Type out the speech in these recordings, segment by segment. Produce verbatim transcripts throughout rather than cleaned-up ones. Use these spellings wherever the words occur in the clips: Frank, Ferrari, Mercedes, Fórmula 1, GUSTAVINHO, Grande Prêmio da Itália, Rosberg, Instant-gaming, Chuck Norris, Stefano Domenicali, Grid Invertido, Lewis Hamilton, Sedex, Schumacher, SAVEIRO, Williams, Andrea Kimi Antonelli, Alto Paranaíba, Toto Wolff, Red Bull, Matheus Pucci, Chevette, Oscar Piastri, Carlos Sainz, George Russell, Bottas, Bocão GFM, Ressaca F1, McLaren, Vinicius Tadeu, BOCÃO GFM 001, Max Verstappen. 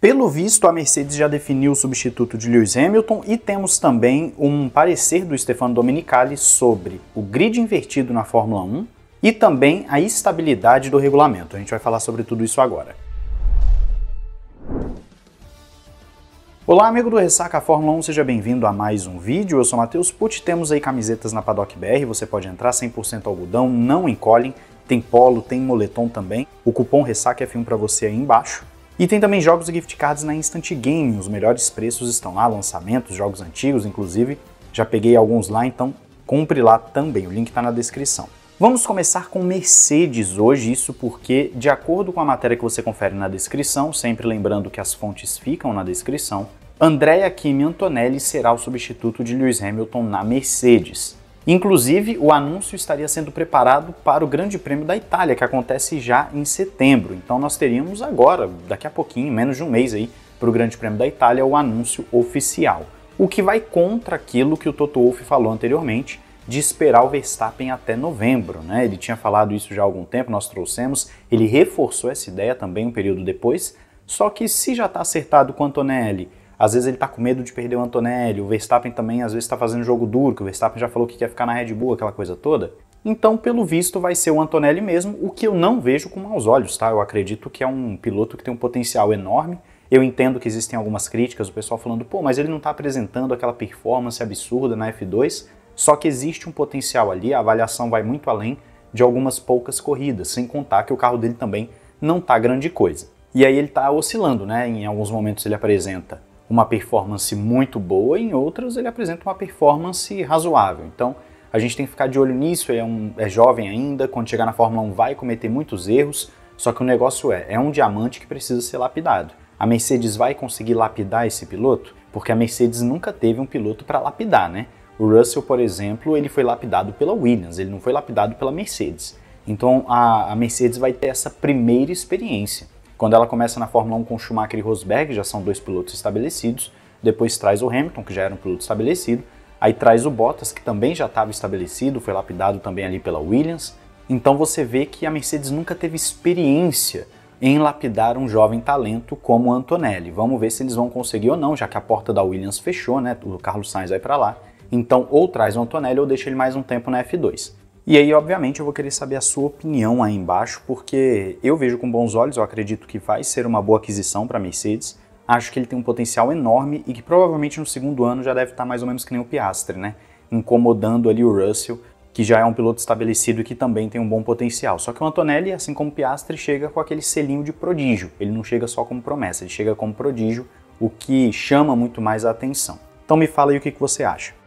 Pelo visto, a Mercedes já definiu o substituto de Lewis Hamilton e temos também um parecer do Stefano Domenicali sobre o grid invertido na Fórmula um e também a estabilidade do regulamento. A gente vai falar sobre tudo isso agora. Olá, amigo do Ressaca Fórmula um, seja bem-vindo a mais um vídeo. Eu sou Matheus Pucci, temos aí camisetas na Paddock B R, você pode entrar, cem por cento algodão, não encolhem, tem polo, tem moletom também. O cupom Ressaca F um para você aí embaixo. E tem também jogos e gift cards na Instant Game, os melhores preços estão lá, lançamentos, jogos antigos, inclusive, já peguei alguns lá, então compre lá também, o link está na descrição. Vamos começar com Mercedes hoje, isso porque, de acordo com a matéria que você confere na descrição, sempre lembrando que as fontes ficam na descrição, Andrea Kimi Antonelli será o substituto de Lewis Hamilton na Mercedes. Inclusive, o anúncio estaria sendo preparado para o Grande Prêmio da Itália, que acontece já em setembro. Então nós teríamos agora, daqui a pouquinho, menos de um mês aí, para o Grande Prêmio da Itália, o anúncio oficial. O que vai contra aquilo que o Toto Wolff falou anteriormente, de esperar o Verstappen até novembro, né? Ele tinha falado isso já há algum tempo, nós trouxemos, ele reforçou essa ideia também um período depois, só que se já está acertado com o Antonelli, às vezes ele tá com medo de perder o Antonelli, o Verstappen também às vezes tá fazendo jogo duro, que o Verstappen já falou que quer ficar na Red Bull, aquela coisa toda. Então, pelo visto, vai ser o Antonelli mesmo, o que eu não vejo com maus olhos, tá? Eu acredito que é um piloto que tem um potencial enorme. Eu entendo que existem algumas críticas, o pessoal falando, pô, mas ele não tá apresentando aquela performance absurda na F dois, só que existe um potencial ali, a avaliação vai muito além de algumas poucas corridas, sem contar que o carro dele também não tá grande coisa. E aí ele tá oscilando, né? Em alguns momentos ele apresenta uma performance muito boa, em outras ele apresenta uma performance razoável. Então a gente tem que ficar de olho nisso, ele é, um, é jovem ainda, quando chegar na Fórmula um vai cometer muitos erros, só que o negócio é, é um diamante que precisa ser lapidado. A Mercedes vai conseguir lapidar esse piloto? Porque a Mercedes nunca teve um piloto para lapidar, né? O Russell, por exemplo, ele foi lapidado pela Williams, ele não foi lapidado pela Mercedes. Então a, a Mercedes vai ter essa primeira experiência. Quando ela começa na Fórmula um com Schumacher e Rosberg, já são dois pilotos estabelecidos, depois traz o Hamilton, que já era um piloto estabelecido, aí traz o Bottas, que também já estava estabelecido, foi lapidado também ali pela Williams. Então você vê que a Mercedes nunca teve experiência em lapidar um jovem talento como o Antonelli. Vamos ver se eles vão conseguir ou não, já que a porta da Williams fechou, né? O Carlos Sainz vai para lá. Então ou traz o Antonelli ou deixa ele mais um tempo na F dois. E aí, obviamente, eu vou querer saber a sua opinião aí embaixo, porque eu vejo com bons olhos, eu acredito que vai ser uma boa aquisição para a Mercedes. Acho que ele tem um potencial enorme e que provavelmente no segundo ano já deve estar mais ou menos que nem o Piastri, né? Incomodando ali o Russell, que já é um piloto estabelecido e que também tem um bom potencial. Só que o Antonelli, assim como o Piastri, chega com aquele selinho de prodígio. Ele não chega só como promessa, ele chega como prodígio, o que chama muito mais a atenção. Então me fala aí o que que você acha.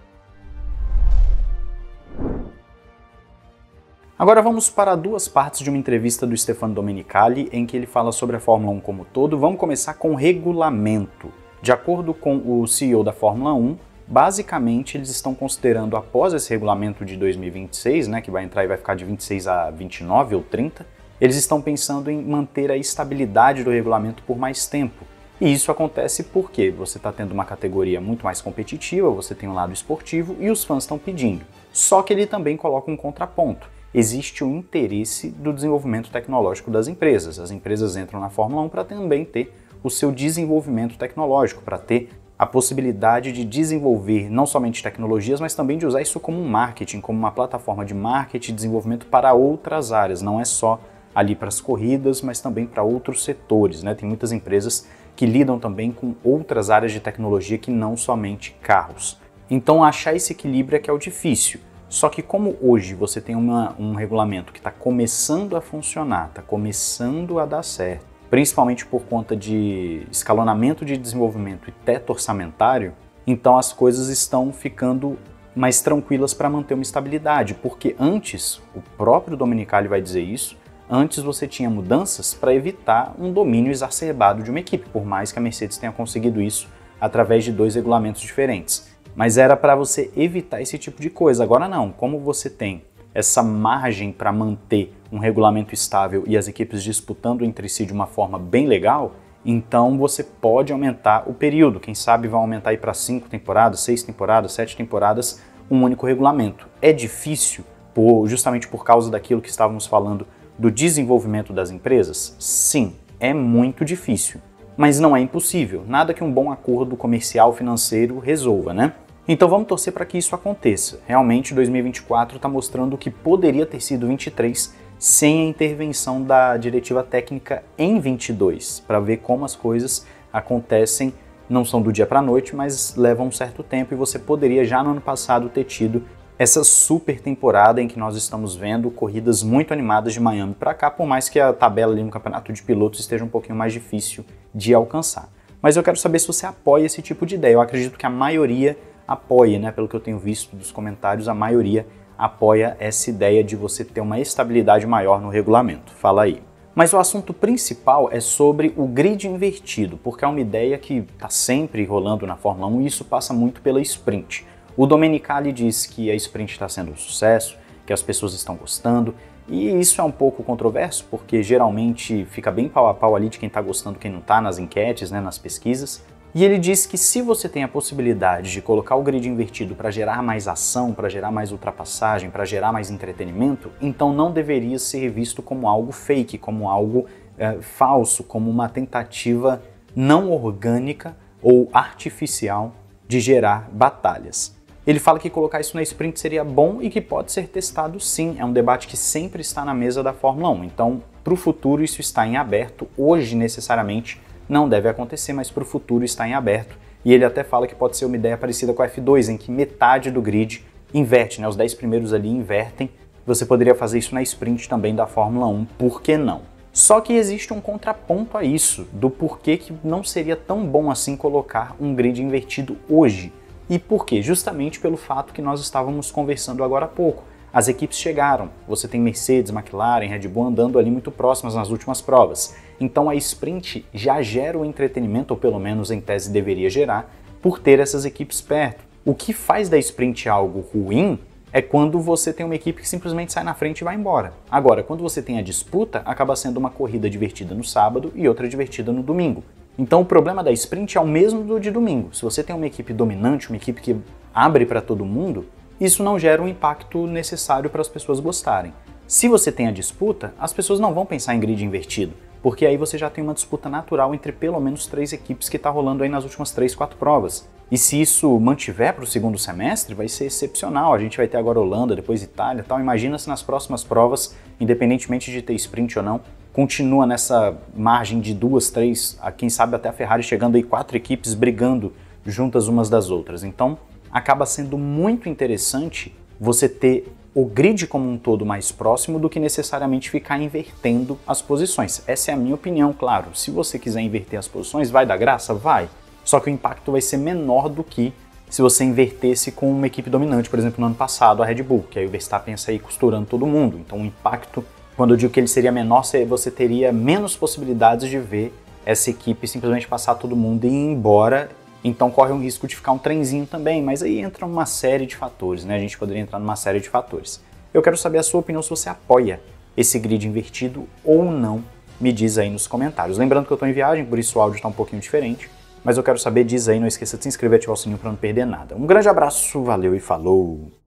Agora vamos para duas partes de uma entrevista do Stefano Domenicali, em que ele fala sobre a Fórmula um como todo. Vamos começar com o regulamento. De acordo com o C E O da Fórmula um, basicamente eles estão considerando, após esse regulamento de dois mil e vinte e seis, né, que vai entrar e vai ficar de vinte e seis a vinte e nove ou trinta, eles estão pensando em manter a estabilidade do regulamento por mais tempo. E isso acontece porque você está tendo uma categoria muito mais competitiva, você tem um lado esportivo e os fãs estão pedindo. Só que ele também coloca um contraponto. Existe o interesse do desenvolvimento tecnológico das empresas. As empresas entram na Fórmula um para também ter o seu desenvolvimento tecnológico, para ter a possibilidade de desenvolver não somente tecnologias, mas também de usar isso como um marketing, como uma plataforma de marketing e desenvolvimento para outras áreas, não é só ali para as corridas, mas também para outros setores, né? Tem muitas empresas que lidam também com outras áreas de tecnologia que não somente carros. Então achar esse equilíbrio é que é o difícil. Só que como hoje você tem uma, um regulamento que está começando a funcionar, está começando a dar certo, principalmente por conta de escalonamento de desenvolvimento e teto orçamentário, então as coisas estão ficando mais tranquilas para manter uma estabilidade, porque antes, o próprio Domenicali vai dizer isso, antes você tinha mudanças para evitar um domínio exacerbado de uma equipe, por mais que a Mercedes tenha conseguido isso através de dois regulamentos diferentes. Mas era para você evitar esse tipo de coisa. Agora não, como você tem essa margem para manter um regulamento estável e as equipes disputando entre si de uma forma bem legal, então você pode aumentar o período. Quem sabe vai aumentar aí para cinco temporadas, seis temporadas, sete temporadas, um único regulamento. É difícil, por, justamente por causa daquilo que estávamos falando do desenvolvimento das empresas? Sim, é muito difícil. mas não é impossível, nada que um bom acordo comercial financeiro resolva, né? Então vamos torcer para que isso aconteça. Realmente dois mil e vinte e quatro está mostrando o que poderia ter sido vinte e três sem a intervenção da diretiva técnica em vinte e dois, para ver como as coisas acontecem, não são do dia para a noite, mas levam um certo tempo e você poderia já no ano passado ter tido essa super temporada em que nós estamos vendo corridas muito animadas de Miami para cá, por mais que a tabela ali no campeonato de pilotos esteja um pouquinho mais difícil de alcançar. Mas eu quero saber se você apoia esse tipo de ideia. Eu acredito que a maioria apoia, né? Pelo que eu tenho visto dos comentários, a maioria apoia essa ideia de você ter uma estabilidade maior no regulamento. Fala aí. Mas o assunto principal é sobre o grid invertido, porque é uma ideia que está sempre rolando na Fórmula um e isso passa muito pela sprint. O Domenicali diz que a sprint está sendo um sucesso, que as pessoas estão gostando, e isso é um pouco controverso, porque geralmente fica bem pau a pau ali de quem está gostando e quem não está nas enquetes, né, nas pesquisas. E ele diz que se você tem a possibilidade de colocar o grid invertido para gerar mais ação, para gerar mais ultrapassagem, para gerar mais entretenimento, então não deveria ser visto como algo fake, como algo é, falso, como uma tentativa não orgânica ou artificial de gerar batalhas. Ele fala que colocar isso na sprint seria bom e que pode ser testado sim, é um debate que sempre está na mesa da Fórmula um, então para o futuro isso está em aberto, hoje necessariamente não deve acontecer, mas para o futuro está em aberto. E ele até fala que pode ser uma ideia parecida com a F dois, em que metade do grid inverte, né? Os dez primeiros ali invertem. Você poderia fazer isso na sprint também da Fórmula um, por que não? Só que existe um contraponto a isso, do porquê que não seria tão bom assim colocar um grid invertido hoje. E por quê? Justamente pelo fato que nós estávamos conversando agora há pouco. As equipes chegaram, você tem Mercedes, McLaren, Red Bull andando ali muito próximas nas últimas provas. Então a sprint já gera o entretenimento, ou pelo menos em tese deveria gerar, por ter essas equipes perto. O que faz da sprint algo ruim é quando você tem uma equipe que simplesmente sai na frente e vai embora. Agora, quando você tem a disputa, acaba sendo uma corrida divertida no sábado e outra divertida no domingo. Então o problema da sprint é o mesmo do de domingo. Se você tem uma equipe dominante, uma equipe que abre para todo mundo, isso não gera o impacto necessário para as pessoas gostarem. Se você tem a disputa, as pessoas não vão pensar em grid invertido, porque aí você já tem uma disputa natural entre pelo menos três equipes que está rolando aí nas últimas três, quatro provas. E se isso mantiver para o segundo semestre, vai ser excepcional. A gente vai ter agora Holanda, depois Itália e tal. Imagina se nas próximas provas, independentemente de ter sprint ou não, continua nessa margem de duas, três, a quem sabe até a Ferrari chegando aí quatro equipes brigando juntas umas das outras. Então acaba sendo muito interessante você ter o grid como um todo mais próximo do que necessariamente ficar invertendo as posições. Essa é a minha opinião, claro. Se você quiser inverter as posições, vai dar graça? Vai. Só que o impacto vai ser menor do que se você invertesse com uma equipe dominante, por exemplo, no ano passado, a Red Bull, que aí o Verstappen ia costurando todo mundo. Então o impacto, quando eu digo que ele seria menor, você teria menos possibilidades de ver essa equipe simplesmente passar todo mundo e ir embora. Então corre um risco de ficar um trenzinho também, mas aí entra uma série de fatores, né? A gente poderia entrar numa série de fatores. Eu quero saber a sua opinião, se você apoia esse grid invertido ou não, me diz aí nos comentários. Lembrando que eu estou em viagem, por isso o áudio está um pouquinho diferente, mas eu quero saber, diz aí, não esqueça de se inscrever e ativar o sininho para não perder nada. Um grande abraço, valeu e falou!